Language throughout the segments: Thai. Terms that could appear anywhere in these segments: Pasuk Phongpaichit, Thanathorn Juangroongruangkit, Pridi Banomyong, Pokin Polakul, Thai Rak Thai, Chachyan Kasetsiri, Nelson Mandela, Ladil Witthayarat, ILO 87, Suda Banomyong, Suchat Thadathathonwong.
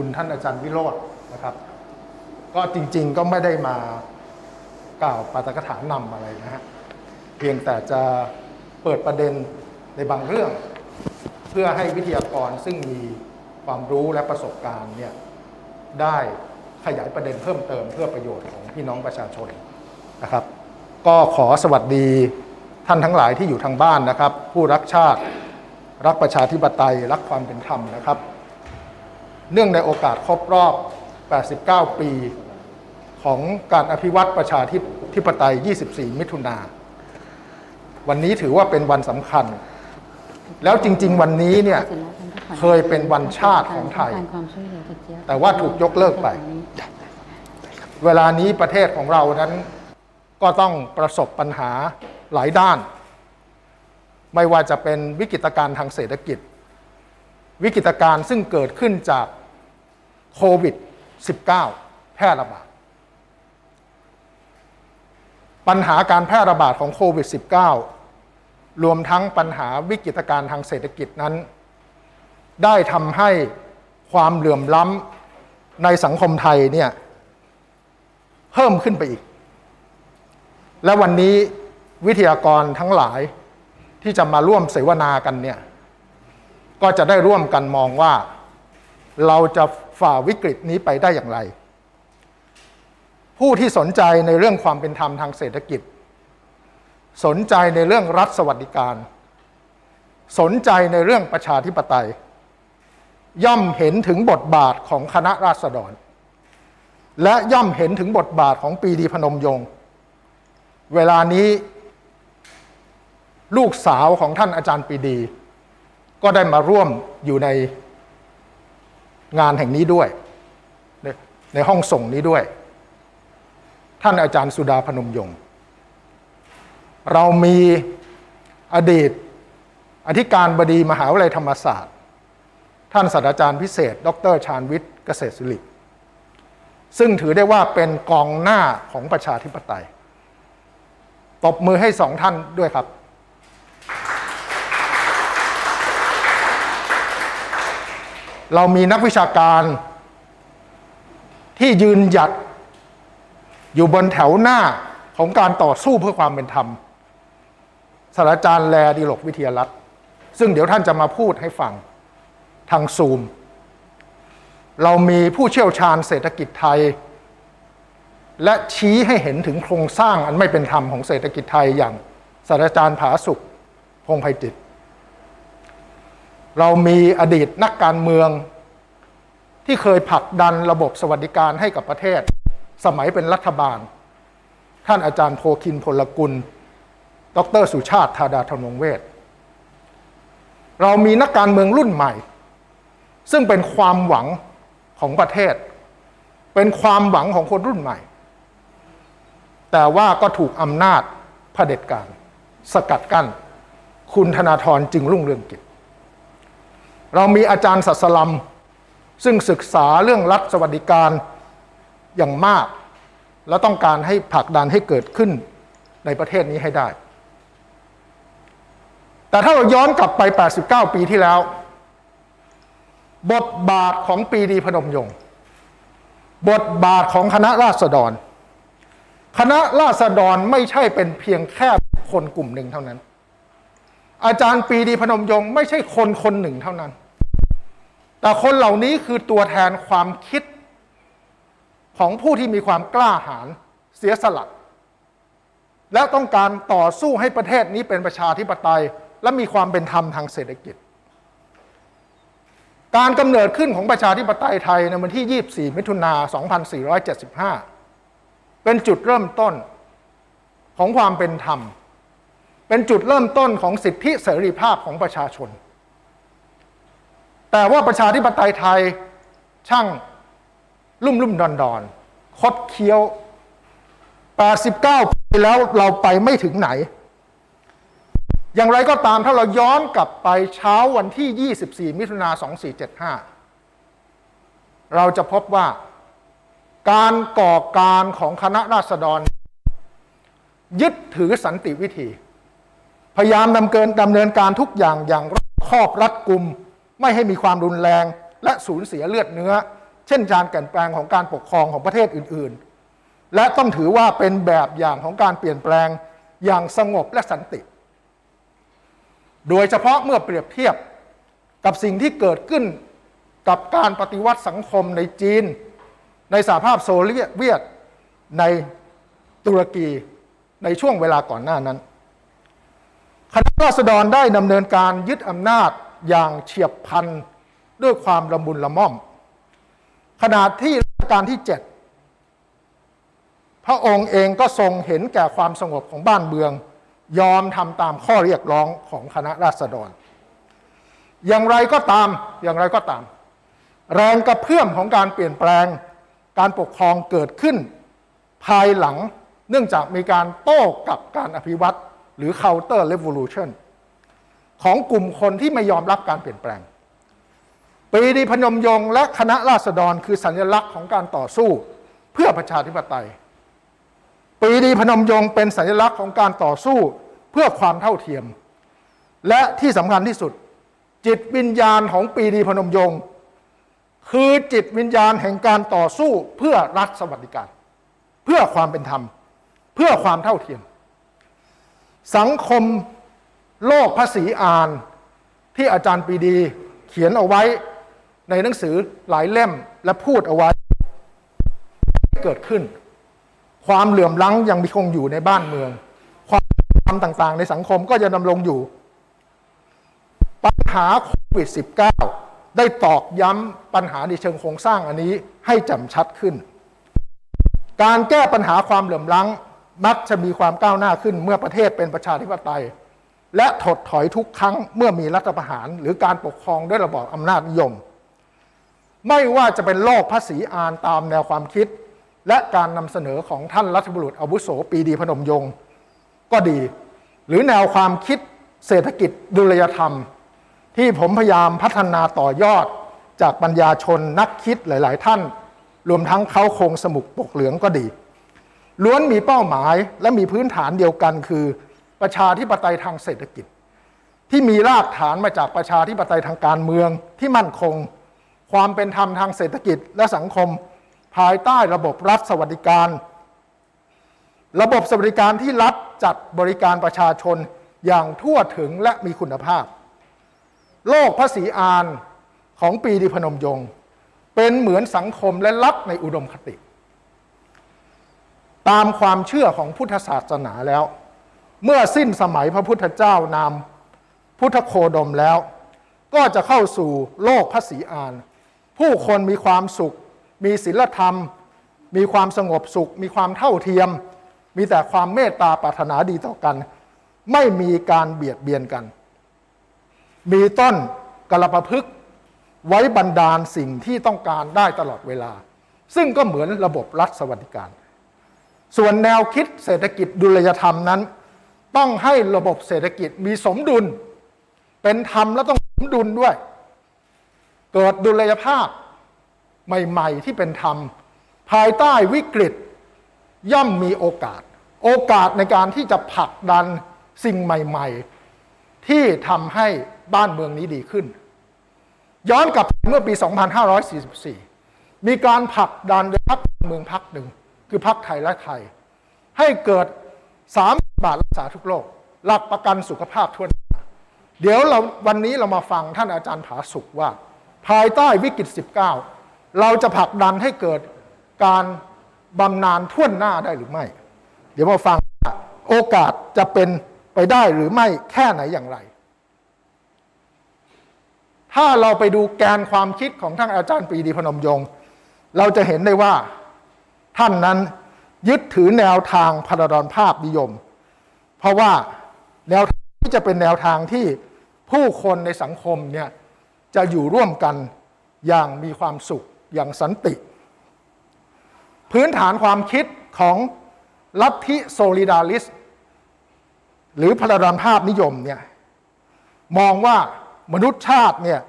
คุณท่านอาจารย์วิโรจน์นะครับก็จริงๆก็ไม่ได้มากล่าวปาฐกถานำอะไรนะฮะเพียงแต่จะเปิดประเด็นในบางเรื่องเพื่อให้วิทยากรซึ่งมีความรู้และประสบการณ์เนี่ยได้ขยายประเด็นเพิ่มเติมเพื่อประโยชน์ของพี่น้องประชาชนนะครับก็ขอสวัสดีท่านทั้งหลายที่อยู่ทางบ้านนะครับผู้รักชาติรักประชาธิปไตยรักความเป็นธรรมนะครับเนื่องในโอกาสครบรอบ89 ปีของการอภิวัตประชาธิปไตย24 มิถุนาวันนี้ถือว่าเป็นวันสำคัญแล้วจริงๆวันนี้เนี่ยเคยเป็นวันชาติของไทยแต่ว่าถูกยกเลิกไปเวลานี้ประเทศของเรานั้นก็ต้องประสบปัญหาหลายด้านไม่ว่าจะเป็นวิกฤตการณ์ทางเศรษฐกิจวิกฤตการณ์ซึ่งเกิดขึ้นจากโควิด 19 แพร่ระบาดปัญหาการแพร่ระบาดของโควิด 19 รวมทั้งปัญหาวิกฤตการณ์ทางเศรษฐกิจนั้นได้ทำให้ความเหลื่อมล้ำในสังคมไทยเนี่ยเพิ่มขึ้นไปอีกและวันนี้วิทยากรทั้งหลายที่จะมาร่วมเสวนากันเนี่ยก็จะได้ร่วมกันมองว่าเราจะฝ่าวิกฤตนี้ไปได้อย่างไรผู้ที่สนใจในเรื่องความเป็นธรรมทางเศรษฐกิจสนใจในเรื่องรัฐสวัสดิการสนใจในเรื่องประชาธิปไตยย่อมเห็นถึงบทบาทของคณะราษฎรและย่อมเห็นถึงบทบาทของปรีดีพนมยงค์เวลานี้ลูกสาวของท่านอาจารย์ปรีดีก็ได้มาร่วมอยู่ในงานแห่งนี้ด้วยในห้องส่งนี้ด้วยท่านอาจารย์สุดาพนมยงค์เรามีอดีตอธิการบดีมหาวิทยาลัยธรรมศาสตร์ท่านศาสตราจารย์พิเศษดร.ชาญวิทย์เกษตรศิริซึ่งถือได้ว่าเป็นกองหน้าของประชาธิปไตยตบมือให้สองท่านด้วยครับเรามีนักวิชาการที่ยืนหยัดอยู่บนแถวหน้าของการต่อสู้เพื่อความเป็นธรรมศาสตราจารย์แลดิลกวิทยารัตน์ซึ่งเดี๋ยวท่านจะมาพูดให้ฟังทางซูมเรามีผู้เชี่ยวชาญเศรษฐกิจไทยและชี้ให้เห็นถึงโครงสร้างอันไม่เป็นธรรมของเศรษฐกิจไทยอย่างศาสตราจารย์ผาสุกพงษ์ไพจิตรเรามีอดีตนักการเมืองที่เคยผลักดันระบบสวัสดิการให้กับประเทศสมัยเป็นรัฐบาลท่านอาจารย์โพคินพลกุลดร.สุชาติธาดาธนวงศ์เวชเรามีนักการเมืองรุ่นใหม่ซึ่งเป็นความหวังของประเทศเป็นความหวังของคนรุ่นใหม่แต่ว่าก็ถูกอำนาจเผด็จการสกัดกั้นคุณธนาธรจึงรุ่งเรืองกิจเรามีอาจารย์ศาสลัมซึ่งศึกษาเรื่องรัฐสวัสดิการอย่างมากและต้องการให้ผลักดันให้เกิดขึ้นในประเทศนี้ให้ได้แต่ถ้าเราย้อนกลับไป89 ปีที่แล้วบทบาทของปรีดีพนมยงค์บทบาทของคณะราษฎรคณะราษฎรไม่ใช่เป็นเพียงแค่คนกลุ่มหนึ่งเท่านั้นอาจารย์ปรีดีพนมยงค์ไม่ใช่คนคนหนึ่งเท่านั้นแต่คนเหล่านี้คือตัวแทนความคิดของผู้ที่มีความกล้าหาญเสียสละและต้องการต่อสู้ให้ประเทศนี้เป็นประชาธิปไตยและมีความเป็นธรรมทางเศรษฐกิจการกำเนิดขึ้นของประชาธิปไตยไทยในวันที่ 24 มิถุนา 2475 เป็นจุดเริ่มต้นของความเป็นธรรมเป็นจุดเริ่มต้นของสิทธิเสรีภาพของประชาชนแต่ว่าประชาธิปไตยไทยช่างลุ่มๆดอนๆคดเคี้ยว89 ปีแล้วเราไปไม่ถึงไหนอย่างไรก็ตามถ้าเราย้อนกลับไปเช้าวันที่ 24 มิถุนา 2475 เราจะพบว่าการก่อการของคณะราษฎรยึดถือสันติวิธีพยายามดำเนินการทุกอย่างอย่างรอบคอบรัดกุมไม่ให้มีความรุนแรงและสูญเสียเลือดเนื้อ เช่นการเปลี่ยนแปลงของการปกครองของประเทศอื่นๆและต้องถือว่าเป็นแบบอย่างของการเปลี่ยนแปลงอย่างสงบและสันติโดยเฉพาะเมื่อเปรียบเทียบกับสิ่งที่เกิดขึ้นกับการปฏิวัติสังคมในจีนในสหภาพโซเวียตในตุรกีในช่วงเวลาก่อนหน้านั้นคณะราษฎรได้ดำเนินการยึดอำนาจอย่างเฉียบพลันด้วยความละมุนละม่อมขณะที่รัชกาลที่7พระองค์เองก็ทรงเห็นแก่ความสงบของบ้านเมืองยอมทำตามข้อเรียกร้องของคณะราษฎรอย่างไรก็ตามแรงกระเพื่อมของการเปลี่ยนแปลงการปกครองเกิดขึ้นภายหลังเนื่องจากมีการโต้กับการอภิวัตน์หรือ counter revolution ของกลุ่มคนที่ไม่ยอมรับการเปลี่ยนแปลงปรีดีพนมยงค์และคณะราษฎรคือสัญลักษณ์ของการต่อสู้เพื่อประชาธิปไตยปรีดีพนมยงค์เป็นสัญลักษณ์ของการต่อสู้เพื่อความเท่าเทียมและที่สำคัญที่สุดจิตวิญญาณของปรีดีพนมยงค์คือจิตวิญญาณแห่งการต่อสู้เพื่อรัฐสวัสดิการเพื่อความเป็นธรรมเพื่อความเท่าเทียมสังคมโลกภาษีอานที่อาจารย์ปรีดีเขียนเอาไว้ในหนังสือหลายเล่มและพูดเอาไว้เกิดขึ้นความเหลื่อมล้ำยังมีคงอยู่ในบ้านเมืองความทำต่างๆในสังคมก็จะดำรงอยู่ปัญหาโควิด -19 ได้ตอกย้ำปัญหาในเชิงโครงสร้างอันนี้ให้แจ่มชัดขึ้นการแก้ปัญหาความเหลื่อมล้ำมักจะมีความก้าวหน้าขึ้นเมื่อประเทศเป็นประชาธิปไตยและถดถอยทุกครั้งเมื่อมีรัฐประหารหรือการปกครองด้วยระบอบอำนาจนิยมไม่ว่าจะเป็นโลกภาษีอานตามแนวความคิดและการนำเสนอของท่านรัฐบุรุษอาวุโสปรีดีพนมยงค์ก็ดีหรือแนวความคิดเศรษฐกิจดุลยธรรมที่ผมพยายามพัฒนาต่อยอดจากปัญญาชนนักคิดหลายๆท่านรวมทั้งเขาคงสมุกปกเหลืองก็ดีล้วนมีเป้าหมายและมีพื้นฐานเดียวกันคือประชาธิปไตยทางเศรษฐกิจที่มีรากฐานมาจากประชาธิปไตยทางการเมืองที่มั่นคงความเป็นธรรมทางเศรษฐกิจและสังคมภายใต้ระบบรัฐสวัสดิการระบบสวัสดิการที่รัฐจัดบริการประชาชนอย่างทั่วถึงและมีคุณภาพโลกภาษีอานของปรีดีพนมยงค์เป็นเหมือนสังคมและรัฐในอุดมคติตามความเชื่อของพุทธศาสนาแล้วเมื่อสิ้นสมัยพระพุทธเจ้านามพุทธโคดมแล้วก็จะเข้าสู่โลกภาษีอานผู้คนมีความสุขมีศีลธรรมมีความสงบสุขมีความเท่าเทียมมีแต่ความเมตตาปรารถนาดีต่อกันไม่มีการเบียดเบียนกันมีต้นกระปะพฤกษ์ไว้บันดาลสิ่งที่ต้องการได้ตลอดเวลาซึ่งก็เหมือนระบบรัฐสวัสดิการส่วนแนวคิดเศรษฐกิจดุลยธรรมนั้นต้องให้ระบบเศรษฐกิจมีสมดุลเป็นธรรมและต้องสมดุลด้วยเกิดดุลยภาพใหม่ๆที่เป็นธรรมภายใต้วิกฤตย่อมมีโอกาสในการที่จะผลักดันสิ่งใหม่ๆที่ทำให้บ้านเมืองนี้ดีขึ้นย้อนกลับเมื่อปี 2544 มีการผลักดันโดยพรรคการเมืองพรรคหนึ่งคือพรรคไทยรักไทยให้เกิด3 บาทรักษาทุกโรคหลักประกันสุขภาพทั่วหน้าเดี๋ยววันนี้เรามาฟังท่านอาจารย์ผาสุกว่าภายใต้วิกฤต -19 เราจะผลักดันให้เกิดการบำนาญทั่วหน้าได้หรือไม่เดี๋ยวมาฟังว่าโอกาสจะเป็นไปได้หรือไม่แค่ไหนอย่างไรถ้าเราไปดูแกนความคิดของท่านอาจารย์ปรีดีพนมยงค์เราจะเห็นได้ว่าท่านนั้นยึดถือแนวทางพลดรภาพนิยมเพราะว่าแนวทางที่จะเป็นแนวทางที่ผู้คนในสังคมเนี่ยจะอยู่ร่วมกันอย่างมีความสุขอย่างสันติพื้นฐานความคิดของลัทธิโซลิดาริสหรือพลดรภาพนิยมเนี่ยมองว่ามนุษยชาติเนี่ย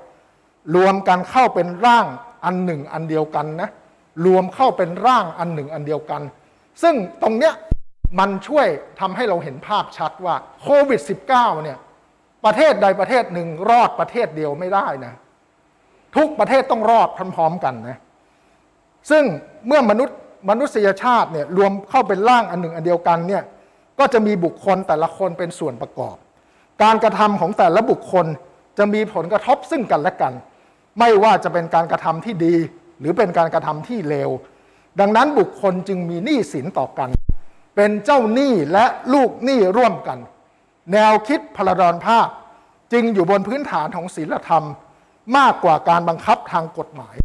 รวมกันเข้าเป็นร่างอันหนึ่งอันเดียวกันนะรวมเข้าเป็นร่างอันหนึ่งอันเดียวกันซึ่งตรงเนี้ยมันช่วยทำให้เราเห็นภาพชัดว่าโควิด -19 เนี่ยประเทศใดประเทศหนึ่งรอดประเทศเดียวไม่ได้นะทุกประเทศต้องรอดพร้อมๆกันนะ ซึ่งเมื่อมนุษยชาติเนี่ยรวมเข้าเป็นร่างอันหนึ่งอันเดียวกันเนี่ยก็จะมีบุคคลแต่ละคนเป็นส่วนประกอบการกระทำของแต่ละบุคคลจะมีผลกระทบซึ่งกันและกันไม่ว่าจะเป็นการกระทำที่ดีหรือเป็นการกระทำที่เลวดังนั้นบุคคลจึงมีหนี้สินต่อกันเป็นเจ้าหนี้และลูกหนี้ร่วมกันแนวคิดพลดรภาพจึงอยู่บนพื้นฐานของศีลธรรมมากกว่าการบังคับทางกฎหมาย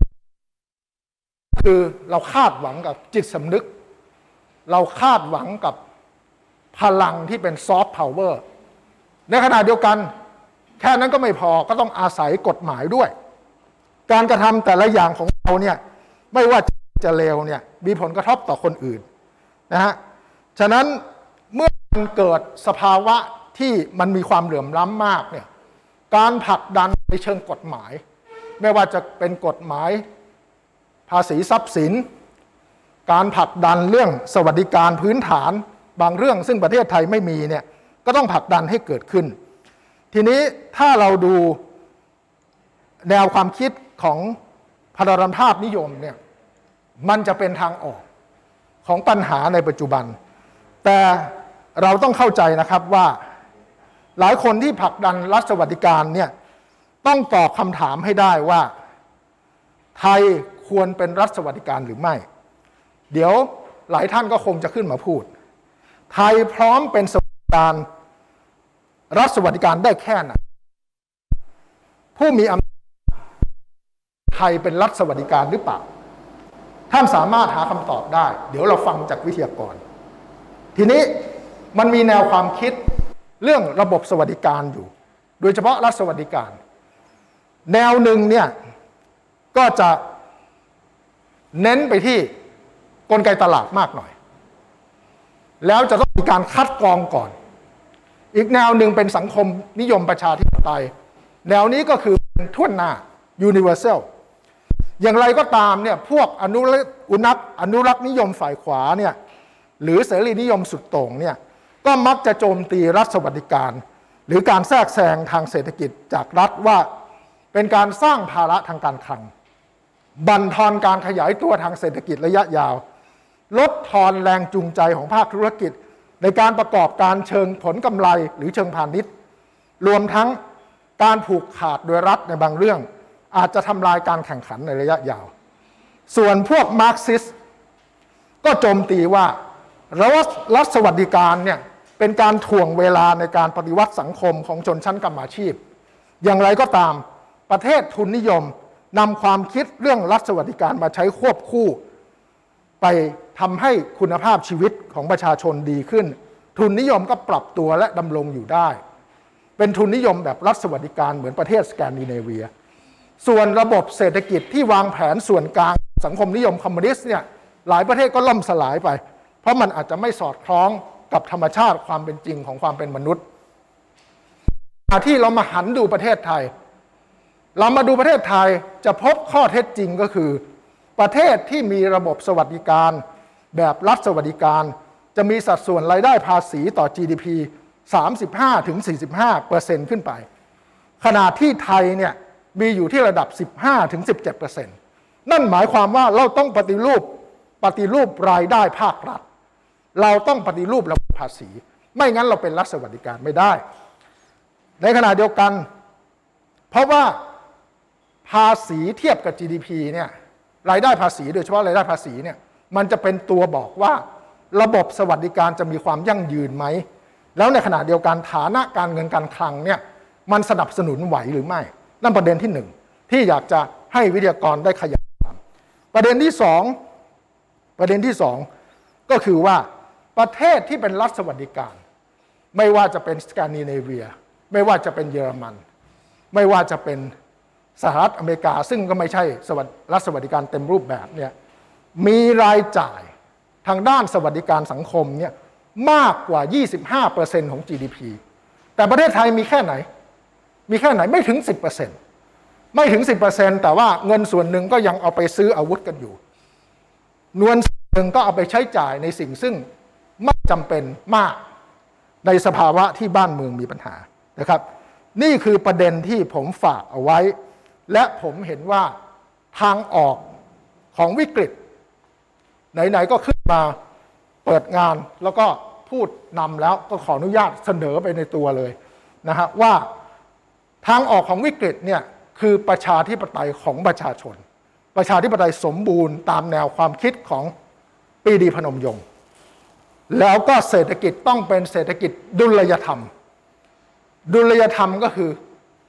คือเราคาดหวังกับจิตสำนึกเราคาดหวังกับพลังที่เป็นซอฟต์พาวเวอร์ในขณะเดียวกันแค่นั้นก็ไม่พอก็ต้องอาศัยกฎหมายด้วยการกระทำแต่ละอย่างของเราเนี่ยไม่ว่าจะเลวเนี่ยมีผลกระทบต่อคนอื่นนะฮะฉะนั้นเมื่อมันเกิดสภาวะที่มันมีความเหลื่อมล้ำมากเนี่ยการผลักดันในเชิงกฎหมายไม่ว่าจะเป็นกฎหมายภาษีทรัพย์สินการผลักดันเรื่องสวัสดิการพื้นฐานบางเรื่องซึ่งประเทศไทยไม่มีเนี่ยก็ต้องผลักดันให้เกิดขึ้นทีนี้ถ้าเราดูแนวความคิดของพลดรภาพนิยมเนี่ยมันจะเป็นทางออกของปัญหาในปัจจุบันแต่เราต้องเข้าใจนะครับว่าหลายคนที่ผลักดันรัฐสวัสดิการเนี่ยต้องตอบคำถามให้ได้ว่าไทยควรเป็นรัฐสวัสดิการหรือไม่เดี๋ยวหลายท่านก็คงจะขึ้นมาพูดไทยพร้อมเป็นรัฐสวัสดิการได้แค่ไหนผู้มีอำนาจไทยเป็นรัฐสวัสดิการหรือเปล่าท่านสามารถหาคำตอบได้เดี๋ยวเราฟังจากวิทยากรทีนี้มันมีแนวความคิดเรื่องระบบสวัสดิการอยู่โดยเฉพาะรัฐสวัสดิการแนวหนึ่งเนี่ยก็จะเน้นไปที่กลไกตลาดมากหน่อยแล้วจะต้องมีการคัดกรองก่อนอีกแนวหนึ่งเป็นสังคมนิยมประชาธิปไตยแนวนี้ก็คือเป็นทั่วหน้า universal อย่างไรก็ตามเนี่ยพวกอนุรักษ์นิยมฝ่ายขวาเนี่ยหรือเสรีนิยมสุดโต่งเนี่ยก็มักจะโจมตีรัฐสวัสดิการหรือการแทรกแซงทางเศรษฐกิจจากรัฐว่าเป็นการสร้างภาระทางการคลังบั่นทอนการขยายตัวทางเศรษฐกิจระยะยาวลดทอนแรงจูงใจของภาคธุรกิจในการประกอบการเชิงผลกำไรหรือเชิงพาณิชย์รวมทั้งการผูกขาดโดยรัฐในบางเรื่องอาจจะทำลายการแข่งขันในระยะยาวส่วนพวกมาร์กซิสต์ก็โจมตีว่ารัฐสวัสดิการเนี่ยเป็นการถ่วงเวลาในการปฏิวัติสังคมของชนชั้นกรรมาชีพอย่างไรก็ตามประเทศทุนนิยมนำความคิดเรื่องรัฐสวัสดิการมาใช้ควบคู่ไปทำให้คุณภาพชีวิตของประชาชนดีขึ้นทุนนิยมก็ปรับตัวและดำรงอยู่ได้เป็นทุนนิยมแบบรัฐสวัสดิการเหมือนประเทศสแกนดิเนเวียส่วนระบบเศรษฐกิจที่วางแผนส่วนกลางสังคมนิยมคอมมิวนิสต์เนี่ยหลายประเทศก็ล่มสลายไปเพราะมันอาจจะไม่สอดคล้องกับธรรมชาติความเป็นจริงของความเป็นมนุษย์ที่เรามาหันดูประเทศไทยเรามาดูประเทศไทยจะพบข้อเท็จจริงก็คือประเทศที่มีระบบสวัสดิการแบบรัฐสวัสดิการจะมีสัดส่วนรายได้ภาษีต่อ GDP 35-45% ขึ้นไปขณะที่ไทยเนี่ยมีอยู่ที่ระดับ 15-17% นั่นหมายความว่าเราต้องปฏิรูปรายได้ภาครัฐเราต้องปฏิรูประบบภาษีไม่งั้นเราเป็นรัฐสวัสดิการไม่ได้ในขณะเดียวกันเพราะว่าภาษีเทียบกับ GDP เนี่ยรายได้ภาษีโดยเฉพาะรายได้ภาษีเนี่ยมันจะเป็นตัวบอกว่าระบบสวัสดิการจะมีความยั่งยืนไหมแล้วในขณะเดียวกันฐานะการเงินการคลังเนี่ยมันสนับสนุนไหวหรือไม่นั่นประเด็นที่หนึ่งที่อยากจะให้วิทยากรได้ขยายความประเด็นที่สองก็คือว่าประเทศที่เป็นรัฐสวัสดิการไม่ว่าจะเป็นสแกนดิเนเวียไม่ว่าจะเป็นเยอรมันไม่ว่าจะเป็นสหรัฐอเมริกาซึ่งก็ไม่ใช่รัฐสวัสดิการเต็มรูปแบบเนี่ยมีรายจ่ายทางด้านสวัสดิการสังคมเนี่ยมากกว่า 25% ของ GDP แต่ประเทศไทยมีแค่ไหนไม่ถึง 10% แต่ว่าเงินส่วนหนึ่งก็ยังเอาไปซื้ออาวุธกันอยู่นวนส่วนหนึ่งก็เอาไปใช้จ่ายในสิ่งซึ่งไม่จำเป็นมากในสภาวะที่บ้านเมืองมีปัญหานะครับนี่คือประเด็นที่ผมฝากเอาไว้และผมเห็นว่าทางออกของวิกฤต ไหนๆก็ขึ้นมาเปิดงานแล้วก็พูดนำแล้วก็ขออนุญาตเสนอไปในตัวเลยนะฮะว่าทางออกของวิกฤตเนี่ยคือประชาธิปไตยของประชาชนประชาธิปไตยสมบูรณ์ตามแนวความคิดของปรีดีพนมยงค์แล้วก็เศรษฐกิจต้องเป็นเศรษฐกิจดุลยธรรมดุลยธรรมก็คือ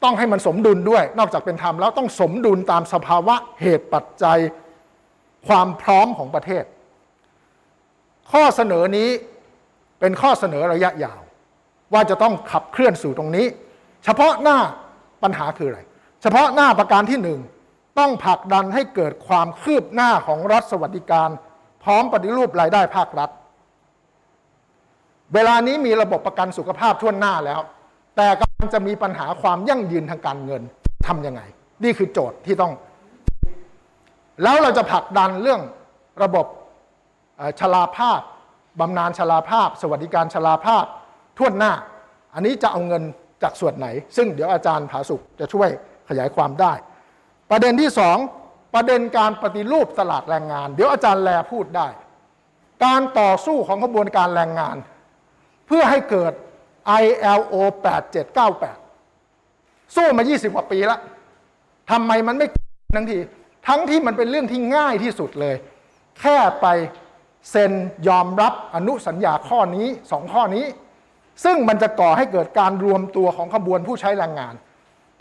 ต้องให้มันสมดุลด้วยนอกจากเป็นธรรมแล้วต้องสมดุลตามสภาวะเหตุปัจจัยความพร้อมของประเทศข้อเสนอนี้เป็นข้อเสนอระยะยาวว่าจะต้องขับเคลื่อนสู่ตรงนี้เฉพาะหน้าปัญหาคืออะไรเฉพาะหน้าประการที่หนึ่งต้องผลักดันให้เกิดความคืบหน้าของรัฐสวัสดิการพร้อมปฏิรูปรายได้ภาครัฐเวลานี้มีระบบประกันสุขภาพทั่วหน้าแล้วแต่กำลังจะมีปัญหาความยั่งยืนทางการเงินทำยังไงนี่คือโจทย์ที่ต้องแล้วเราจะผลักดันเรื่องระบบชราภาพบำนาญชราภาพสวัสดิการชราภาพทั่วหน้าอันนี้จะเอาเงินจากส่วนไหนซึ่งเดี๋ยวอาจารย์ผาสุกจะช่วยขยายความได้ประเด็นที่สองประเด็นการปฏิรูปตลาดแรงงานเดี๋ยวอาจารย์แลพูดได้การต่อสู้ของกระบวนการแรงงานเพื่อให้เกิด ILO 8798 สู้มา 20 กว่าปีแล้วทำไมมันไม่ทั้งที่มันเป็นเรื่องที่ง่ายที่สุดเลยแค่ไปเซ็นยอมรับอนุสัญญาข้อนี้2ข้อนี้ซึ่งมันจะก่อให้เกิดการรวมตัวของขบวนผู้ใช้แรงงาน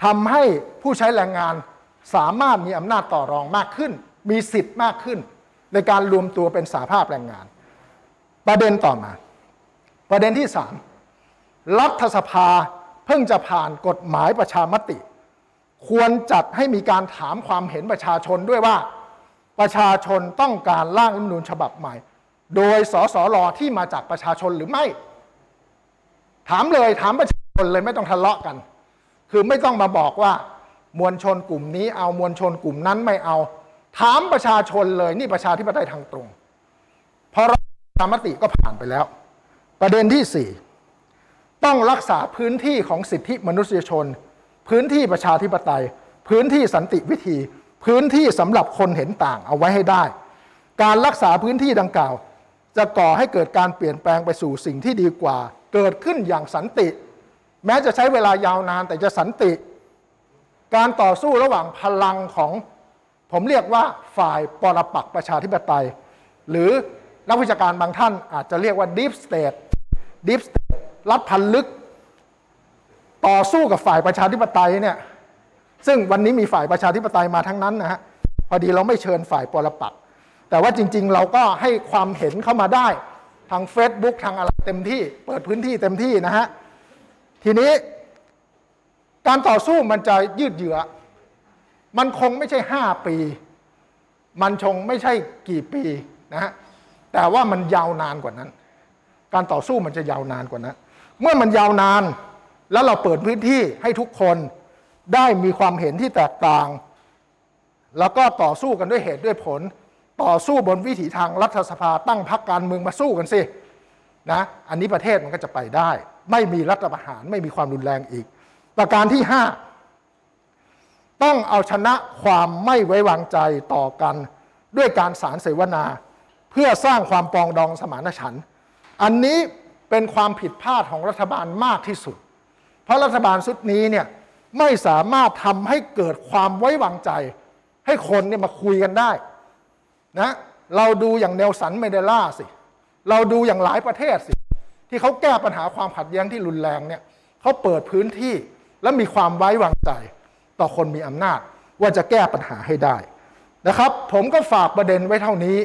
ทำให้ผู้ใช้แรงงานสามารถมีอำนาจต่อรองมากขึ้นมีสิทธิ์มากขึ้นในการรวมตัวเป็นสหภาพแรงงานประเด็นต่อมาประเด็นที่3รัฐสภาเพิ่งจะผ่านกฎหมายประชามติควรจัดให้มีการถามความเห็นประชาชนด้วยว่าประชาชนต้องการร่างรัฐธรรมนูญฉบับใหม่โดยสสร.ที่มาจากประชาชนหรือไม่ถามเลยถามประชาชนเลยไม่ต้องทะเลาะกันคือไม่ต้องมาบอกว่ามวลชนกลุ่มนี้เอามวลชนกลุ่มนั้นไม่เอาถามประชาชนเลยนี่ประชาธิปไตยทางตรงพอรัฐธรรมนูญฉบับใหม่ก็ผ่านไปแล้วประเด็นที่4ต้องรักษาพื้นที่ของสิทธิมนุษยชนพื้นที่ประชาธิปไตยพื้นที่สันติวิธีพื้นที่สำหรับคนเห็นต่างเอาไว้ให้ได้การรักษาพื้นที่ดังกล่าวจะก่อให้เกิดการเปลี่ยนแปลงไปสู่สิ่งที่ดีกว่าเกิดขึ้นอย่างสันติแม้จะใช้เวลายาวนานแต่จะสันติการต่อสู้ระหว่างพลังของผมเรียกว่าฝ่ายปรปักษ์ประชาธิปไตยหรือนักวิชาการบางท่านอาจจะเรียกว่า Deep State รัฐพันลึกต่อสู้กับฝ่ายประชาธิปไตยเนี่ยซึ่งวันนี้มีฝ่ายประชาธิปไตยมาทั้งนั้นนะฮะพอดีเราไม่เชิญฝ่ายปรปักษ์แต่ว่าจริงๆเราก็ให้ความเห็นเข้ามาได้ทาง Facebook ทางอะไรเต็มที่เปิดพื้นที่เต็มที่นะฮะทีนี้การต่อสู้มันจะยืดเยื้อมันคงไม่ใช่5ปีมันคงไม่ใช่กี่ปีนะฮะแต่ว่ามันยาวนานกว่านั้นการต่อสู้มันจะยาวนานกว่านั้นเมื่อมันยาวนานแล้วเราเปิดพื้นที่ให้ทุกคนได้มีความเห็นที่แตกต่างแล้วก็ต่อสู้กันด้วยเหตุด้วยผลต่อสู้บนวิถีทางรัฐสภาตั้งพรรคการเมืองมาสู้กันสินะอันนี้ประเทศมันก็จะไปได้ไม่มีรัฐประหารไม่มีความรุนแรงอีกประการที่5ต้องเอาชนะความไม่ไว้วางใจต่อกันด้วยการสารเสวนาเพื่อสร้างความปรองดองสมานฉันท์อันนี้เป็นความผิดพลาดของรัฐบาลมากที่สุดเพราะรัฐบาลชุดนี้เนี่ยไม่สามารถทำให้เกิดความไว้วางใจให้คนเนี่ยมาคุยกันได้นะเราดูอย่างเนลสัน เมนเดลาสิเราดูอย่างหลายประเทศสิที่เขาแก้ปัญหาความขัดแย้งที่รุนแรงเนี่ยเขาเปิดพื้นที่และมีความไว้วางใจต่อคนมีอำนาจว่าจะแก้ปัญหาให้ได้นะครับผมก็ฝากประเด็นไว้เท่านี้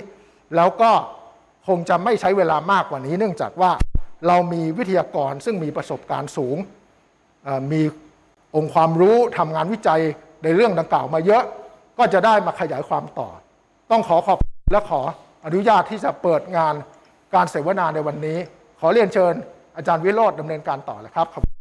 แล้วก็คงจะไม่ใช้เวลามากกว่านี้เนื่องจากว่าเรามีวิทยากรซึ่งมีประสบการณ์สูงมีองค์ความรู้ทำงานวิจัยในเรื่องดังกล่าวมาเยอะก็จะได้มาขยายความต่อต้องขอขอบคุณและขออนุญาตที่จะเปิดงานการเสวนาในวันนี้ขอเรียนเชิญอาจารย์วิโรจน์ดำเนินการต่อเลยครับ